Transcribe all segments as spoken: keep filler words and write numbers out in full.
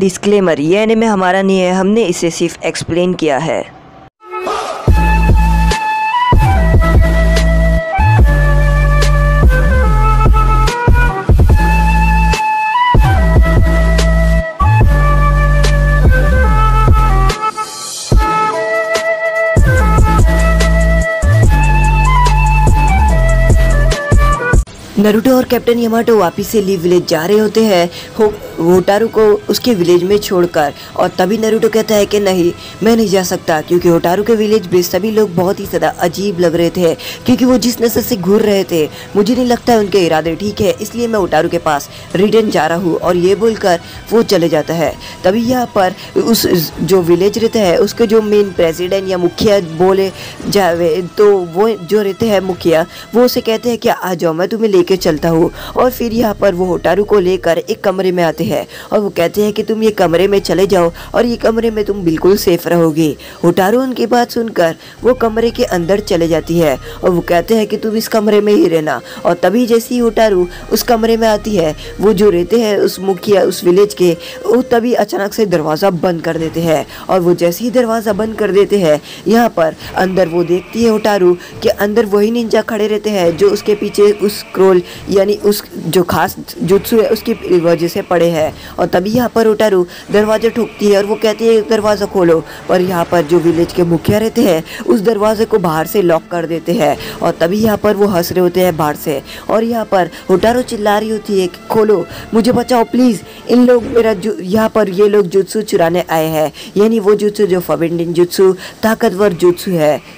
Disclaimer, ये anime हमारा नहीं है, हमने इसे सिर्फ एक्सप्लेन किया है। नरूटो और कैप्टन यमाटो वापस से लीव विलेज जा रहे होते हैं हो, होटारू को उसके विलेज में छोड़कर, और तभी नरूटो कहता है कि नहीं, मैं नहीं जा सकता, क्योंकि होटारू के विलेज में सभी लोग बहुत ही ज़्यादा अजीब लग रहे थे, क्योंकि वो जिस नशे से घूर रहे थे मुझे नहीं लगता है उनके इरादे ठीक है, इसलिए मैं होटारू के पास रिटर्न जा रहा हूँ। और ये बोलकर वो चले जाता है। तभी यहाँ पर उस जो विलेज रहता है उसके जो मेन प्रेसिडेंट या मुखिया बोले जावे तो वो जो रहते हैं मुखिया, वो उसे कहते हैं कि आ जाओ, मैं तुम्हें के चलता हूँ। और फिर यहाँ पर वो होटारू को लेकर एक कमरे में आते हैं और वो कहते हैं कि तुम ये कमरे में चले जाओ और ये कमरे में तुम बिल्कुल सेफ रहोगे। होटारू उनकी बात सुनकर वो कमरे के अंदर चले जाती है और वो कहते हैं कि तुम इस कमरे में ही रहना। और तभी जैसे ही होटारू उस कमरे में आती है, वो जो रहते हैं उस मुखिया उस विलेज के, वो तभी अचानक से दरवाज़ा बंद कर देते हैं। और वो जैसे ही दरवाज़ा बंद कर देते हैं, यहाँ पर अंदर वो देखती है होटारू के अंदर वही निंजा खड़े रहते हैं जो उसके पीछे उस यानी उस जो खास जुत्सु है उसकी वजह से पड़े हैं। और तभी यहाँ पर होटारू दरवाजा ठोकती है और वो कहती है दरवाज़ा खोलो, और यहाँ पर जो विलेज के मुखिया रहते हैं उस दरवाजे को बाहर से लॉक कर देते हैं। और तभी यहाँ पर वो हंस रहे होते हैं बाहर से, और यहाँ पर होटारू चिल्ला रही होती है कि खोलो, मुझे बचाओ प्लीज़, इन लोग मेरा जो यहाँ पर ये लोग जुत्सु चुराने आए हैं, यानी वो जुत्सु जो फॉरबिडन जुत्सु ताकतवर जुत्सु है।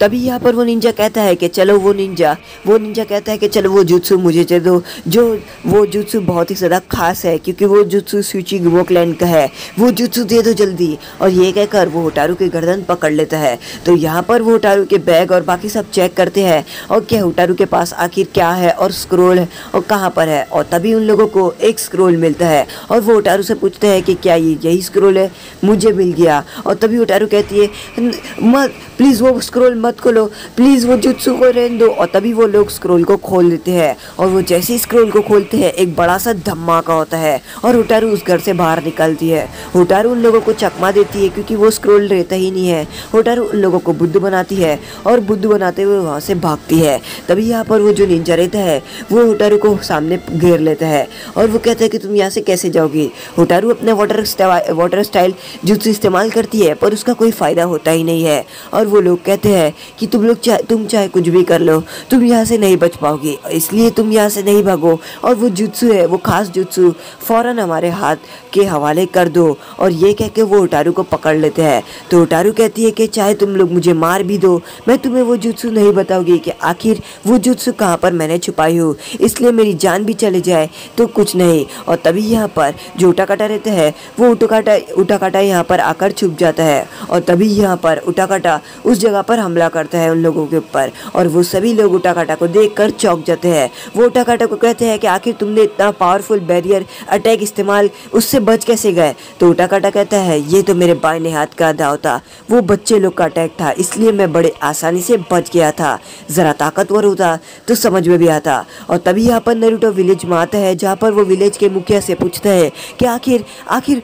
तभी यहाँ पर वो निंजा कहता है कि चलो वो निंजा वो निंजा कहता है कि चलो वो जुत्सु मुझे दे दो। जो वो जुत्सु बहुत ही ज़्यादा खास है, क्योंकि वो जुत्सु सुइची ग्रोकलैंड का है, वो जुत्सु दे दो जल्दी। और ये कहकर वो होटारू की गर्दन पकड़ लेता है। तो यहाँ पर वो होटारू के बैग और बाकी सब चेक करते हैं और क्या होटारू के पास आखिर क्या है और स्क्रोल है और कहाँ पर है। और तभी उन लोगों को एक स्क्रोल मिलता है और वो होटारू से पूछते हैं कि क्या ये यही स्क्रोल है, मुझे मिल गया। और तभी होटारू कहती है मत प्लीज़ वो स्क्रोल मत खोलो, प्लीज़ वो जुत्सु को रहने दो। और तभी वो लोग स्क्रोल को खोल देते हैं और वो जैसे ही स्क्रोल को खोलते हैं एक बड़ा सा धमाका होता है और होटारू उस घर से बाहर निकलती है। होटारू उन लोगों को चकमा देती है क्योंकि वो स्क्रोल रहता ही नहीं है। होटारू उन लोगों को बुद्ध बनाती है और बुद्ध बनाते हुए वहाँ से भागती है। तभी यहाँ पर वो जो निंजा रहता है वो होटारू को सामने घेर लेता है और वो कहता है कि तुम यहाँ से कैसे जाओगी। होटारू अपने वाटर वाटर स्टाइल जुत्सु इस्तेमाल करती है पर उसका कोई फ़ायदा होता ही नहीं है। और वो लोग कहते हैं कि तुम लोग चाहे तुम चाहे कुछ भी कर लो, तुम यहाँ से नहीं बच पाओगे, इसलिए तुम यहाँ से नहीं भागो। और वो जुत्सु है, वो खास जुत्सु फौरन हमारे हाथ के हवाले कर दो। और ये कह के वो होटारू को पकड़ लेते हैं। तो होटारू कहती है कि चाहे तुम लोग मुझे मार भी दो, मैं तुम्हें वो जुत्सु नहीं बताओगी कि आखिर वो जुत्सु कहाँ पर मैंने छुपाई हो, इसलिए मेरी जान भी चले जाए तो कुछ नहीं। और तभी यहाँ पर जो उटाकाटा रहता है वो उटाकाटा उटाकाटा यहाँ पर आकर छुप जाता है। और तभी यहाँ पर उटाकाटा उस जगह पर हमला करता है उन लोगों के ऊपर और वो सभी लोग उटाकाटा को देखकर चौंक जाते हैं। वो उटाकाटा को कहते हैं कि आखिर तुमने इतना पावरफुल बैरियर अटैक इस्तेमाल उससे बच कैसे गए। तो उटाकाटा कहता है ये तो मेरे बाएं हाथ का दाव था, वो बच्चे लोग का अटैक था, इसलिए मैं बड़े आसानी से बच गया था, ज़रा ताकतवर होता तो समझ में भी आता। और तभी यहाँ पर नरूटो विलेज में आता है जहाँ पर वो विलेज के मुखिया से पूछता है कि आखिर आखिर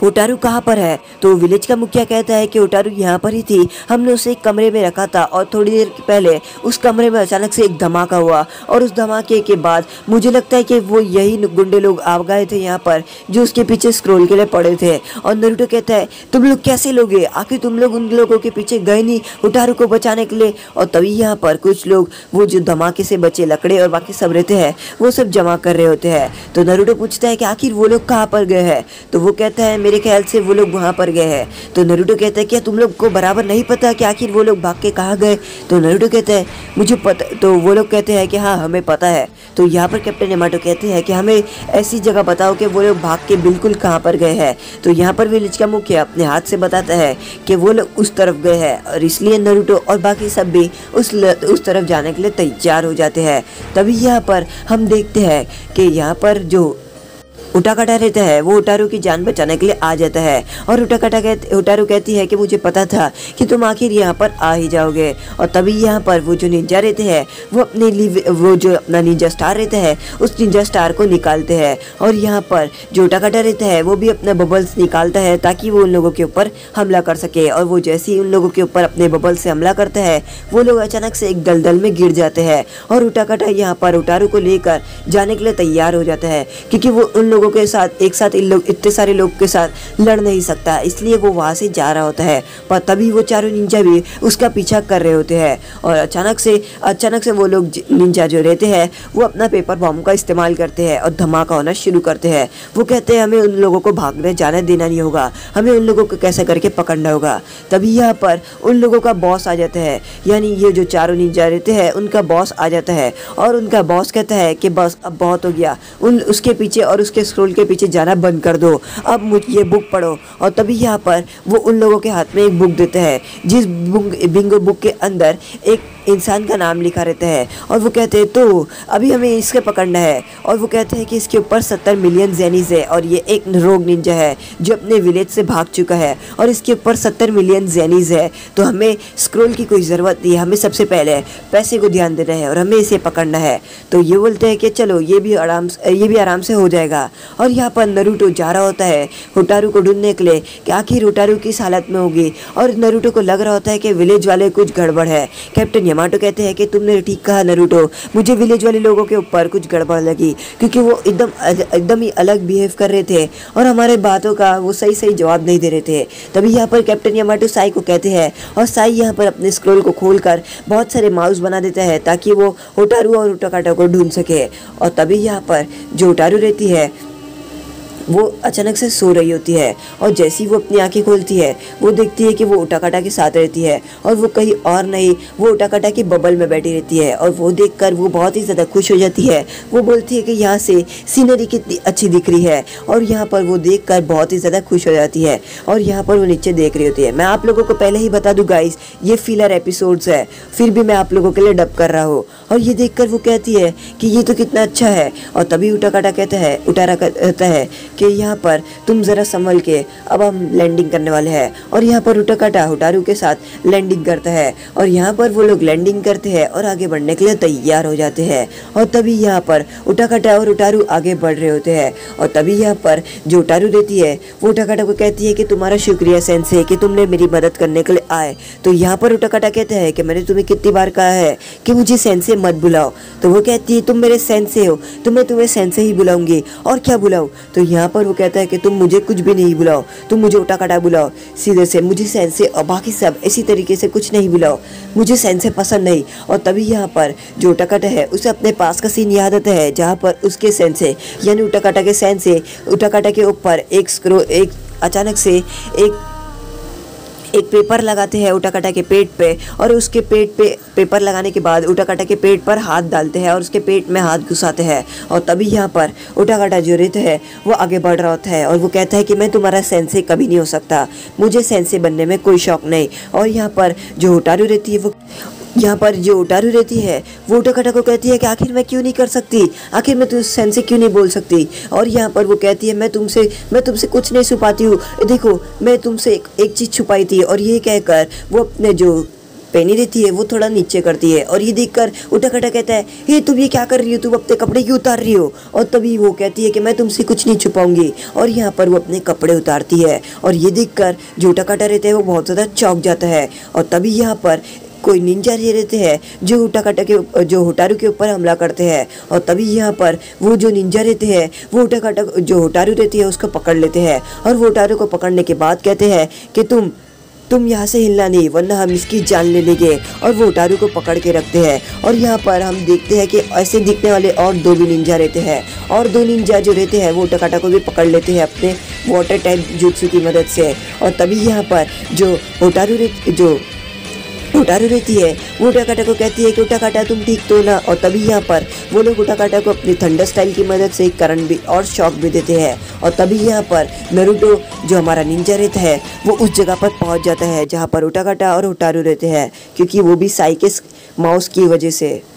होटारू कहाँ पर है। तो विलेज का मुखिया कहता है कि होटारू यहाँ पर ही थी, हमने उसे एक कमरे में रखा था और थोड़ी देर पहले उस कमरे में अचानक से एक धमाका हुआ और उस धमाके के बाद मुझे लगता है कि वो यही गुंडे लोग आ गए थे यहाँ पर जो उसके पीछे स्क्रोल के लिए पड़े थे। और नरूटो कहता है तुम लोग कैसे लोगे, आखिर तुम लोग उन लोगों के पीछे गए नहीं होटारू को बचाने के लिए। और तभी यहाँ पर कुछ लोग वो जो धमाके से बचे लकड़े और बाकी सब रहते हैं वो सब जमा कर रहे होते हैं। तो नरूटो पूछता है कि आखिर वो लोग कहाँ पर गए हैं। तो वो कहता है मेरे ख्याल से वो लोग वहाँ पर गए हैं। तो नरूटो कहता है क्या तुम लोग को बराबर नहीं पता कि आखिर वो लोग भाग के कहाँ गए। तो नरूटो कहता है मुझे पता। तो वो लोग कहते हैं कि हाँ हमें पता है। तो यहाँ पर कैप्टन यमाटो कहते हैं कि हमें ऐसी जगह बताओ कि वो लोग भाग के बिल्कुल कहाँ पर गए हैं। तो यहाँ पर विलेज का मुखिया अपने हाथ से बताता है कि वो लोग उस तरफ गए हैं और इसलिए नरूटो और बाकी सब भी उस उस तरफ जाने के लिए तैयार हो जाते हैं। तभी यहाँ पर हम देखते हैं कि यहाँ पर जो उटाकाटा रहता है वो उटारू की जान बचाने के लिए आ जाता है और उटाकाटा कहती उटारू कहती है कि मुझे पता था कि तुम आखिर यहाँ पर आ ही जाओगे। और तभी यहाँ पर वो जो निंजा रहते हैं वो अपने वो जो अपना निंजा स्टार रहता है उस निंजा स्टार को निकालते हैं और यहाँ पर जो उटाकाटा रहता है वो भी अपना बबल्स निकालता है ताकि वो उन लोगों के ऊपर हमला कर सके। और वो जैसे ही उन लोगों के ऊपर अपने बबल से हमला करता है वो लोग अचानक से एक दलदल में गिर जाते हैं और उटाकाटा यहाँ पर उटारू को लेकर जाने के लिए तैयार हो जाता है क्योंकि वो उन लोगों के साथ एक साथ इन लोग इतने सारे लोग के साथ लड़ नहीं सकता, इसलिए वो वहाँ से जा रहा होता है। पर तभी वो चारों निंजा भी उसका पीछा कर रहे होते हैं और अचानक से अचानक से वो लोग निंजा जो रहते हैं वो अपना पेपर बॉम्ब का इस्तेमाल करते हैं और धमाका होना शुरू करते हैं। वो कहते हैं हमें उन लोगों को भागने जाने देना नहीं होगा, हमें उन लोगों को कैसे करके पकड़ना होगा। तभी यहाँ पर उन लोगों का बॉस आ जाता है, यानी ये जो चारों निंजा रहते हैं उनका बॉस आ जाता है और उनका बॉस कहता है कि बस अब बहुत हो गया, उन उसके पीछे और उसके स्क्रोल के पीछे जाना बंद कर दो, अब मुझे ये बुक पढ़ो। और तभी यहाँ पर वो उन लोगों के हाथ में एक बुक देते हैं जिस बिंगो बुक के अंदर एक इंसान का नाम लिखा रहता है और वो कहते हैं तो अभी हमें इसके पकड़ना है। और वो कहते हैं कि इसके ऊपर सत्तर मिलियन जेनिज है और ये एक रोग निंजा है जो अपने विलेज से भाग चुका है और इसके ऊपर सत्तर मिलियन जेनिज है, तो हमें स्क्रोल की कोई ज़रूरत नहीं है, हमें सबसे पहले पैसे को ध्यान देना है और हमें इसे पकड़ना है। तो ये बोलते हैं कि चलो ये भी आराम से ये भी आराम से हो जाएगा। और यहाँ पर नारुतो जा रहा होता है होटारू को ढूंढने के लिए कि आखिर होटारू किस हालत में होगी और नारुतो को लग रहा होता है कि विलेज वाले कुछ गड़बड़ है। कैप्टन यमाटो कहते हैं कि तुमने ठीक कहा नारुतो, मुझे विलेज वाले लोगों के ऊपर कुछ गड़बड़ लगी क्योंकि वो एकदम एकदम ही अलग बिहेव कर रहे थे और हमारे बातों का वो सही सही जवाब नहीं दे रहे थे। तभी यहाँ पर कैप्टन यमाटो साई को कहते हैं और साई यहाँ पर अपने स्क्रोल को खोलकर बहुत सारे माउस बना देता है ताकि वो होटारू और उटाकाटा को ढूंढ सके। और तभी यहाँ पर जो होटारू रहती है वो अचानक से सो रही होती है और जैसे ही वो अपनी आंखें खोलती है वो देखती है कि वो उटाकाटा के साथ रहती है और वो कहीं और नहीं वो उटाकाटा के बबल में बैठी रहती है। और वो देखकर वो बहुत ही ज़्यादा खुश हो जाती है, वो बोलती है कि यहाँ से सीनरी कितनी अच्छी दिख रही है और यहाँ पर वो देखकर बहुत ही ज़्यादा खुश हो जाती है। और यहाँ पर वो नीचे देख रही होती है। मैं आप लोगों को पहले ही बता दूँ गाइस, ये फिलर एपिसोड्स है, फिर भी मैं आप लोगों के लिए डब कर रहा हूँ। और ये देख कर वो कहती है कि ये तो कितना अच्छा है। और तभी उटाकाटा कहता है उटारा कहता है कि यहाँ पर तुम ज़रा संभल के, अब हम लैंडिंग करने वाले हैं। और यहाँ पर उटाकाटा होटारू के साथ लैंडिंग करता है और यहाँ पर वो लोग लैंडिंग करते हैं और आगे बढ़ने के लिए तैयार हो जाते हैं। और तभी यहाँ पर उटाकाटा और उटारू आगे बढ़ रहे होते हैं। और तभी यहाँ पर जो उटारू रहती है वो उटाकाटा को कहती है कि तुम्हारा शुक्रिया सेंसेई कि तुमने मेरी मदद करने के लिए आए। तो यहाँ पर उटाकाटा कहते हैं कि मैंने तुम्हें कितनी बार कहा है कि मुझे सेंसेई मत बुलाओ। तो वो कहती है तुम मेरे सेंसेई हो, तो मैं तुम्हें सेंसेई ही बुलाऊंगी और क्या बुलाऊँ। तो यहाँ पर वो कहता है कि तुम मुझे कुछ भी नहीं बुलाओ, तुम मुझे उटाकाटा बुलाओ सीधे से, मुझे सेंसेई और बाकी सब इसी तरीके से कुछ नहीं बुलाओ, मुझे सेंसेई पसंद नहीं। और तभी यहाँ पर जो उटाकाटा है उसे अपने पास का सीन याद आता है जहाँ पर उसके सेंसेई यानी उटाकाटा के सेंसेई उटाकाटा के ऊपर एक स्क्रो एक अचानक से एक एक पेपर लगाते हैं उटाकाटा के पेट पे और उसके पेट पे पेपर लगाने के बाद उटाकाटा के पेट पर हाथ डालते हैं और उसके पेट में हाथ घुसाते हैं। और तभी यहाँ पर उटाकाटा जो रहता है वो आगे बढ़ रहा होता है और वो कहता है कि मैं तुम्हारा सेंसेई कभी नहीं हो सकता, मुझे सेंसेई बनने में कोई शौक नहीं। और यहाँ पर जो होटारू रहती है वो यहाँ पर जो उटारू रहती है वो उटाकाटा को कहती है कि आखिर मैं क्यों नहीं कर सकती, आखिर मैं तुम सेंसेई क्यों नहीं बोल सकती। और यहाँ पर वो कहती है मैं तुमसे मैं तुमसे कुछ नहीं छुपाती हूँ, देखो मैं तुमसे एक, एक चीज़ छुपाई थी। और ये कहकर वो अपने जो पहनी रहती है वो थोड़ा नीचे करती है और ये देखकर उटाकाटा कहता है हे तुम ये क्या कर रही हो, तुम अपने कपड़े क्यों उतार रही हो। और तभी वो कहती है कि मैं तुमसे कुछ नहीं छुपाऊंगी और यहाँ पर वो अपने कपड़े उतारती है। और ये देखकर जो उटाकाटा रहता है वो बहुत ज़्यादा चौंक जाता है। और तभी यहाँ पर कोई निंजा ही रहते हैं जो उटाकाटा के जो होटारू के ऊपर हमला करते हैं। और तभी यहाँ पर वो जो निंजा रहते हैं वो उटाकाटा जो होटारू रहती है उसको पकड़ लेते हैं और वो होटारू को पकड़ने के बाद कहते हैं कि तुम तुम यहाँ से हिलना नहीं वरना हम इसकी जान ले लेंगे। और वो उटारू को पकड़ के रखते हैं। और यहाँ पर हम देखते हैं कि ऐसे दिखने वाले और दो भी निंजा रहते हैं और दो निंजा जो रहते हैं वो उटाकाटा को भी पकड़ लेते हैं अपने वाटर टाइप जुत्सु की मदद से। और तभी यहाँ पर जो होटारू जो उटारू रहती है वो उटाकाटा को कहती है कि उटाकाटा तुम ठीक तो ना। और तभी यहाँ पर वो लोग उटाकाटा को अपनी थंडर स्टाइल की मदद से करंट भी और शॉक भी देते हैं। और तभी यहाँ पर नारुतो जो हमारा निंजा रहता है वो उस जगह पर पहुँच जाता है जहाँ पर उटाकाटा और उटारू रहते हैं क्योंकि वो भी साई के माउस की वजह से।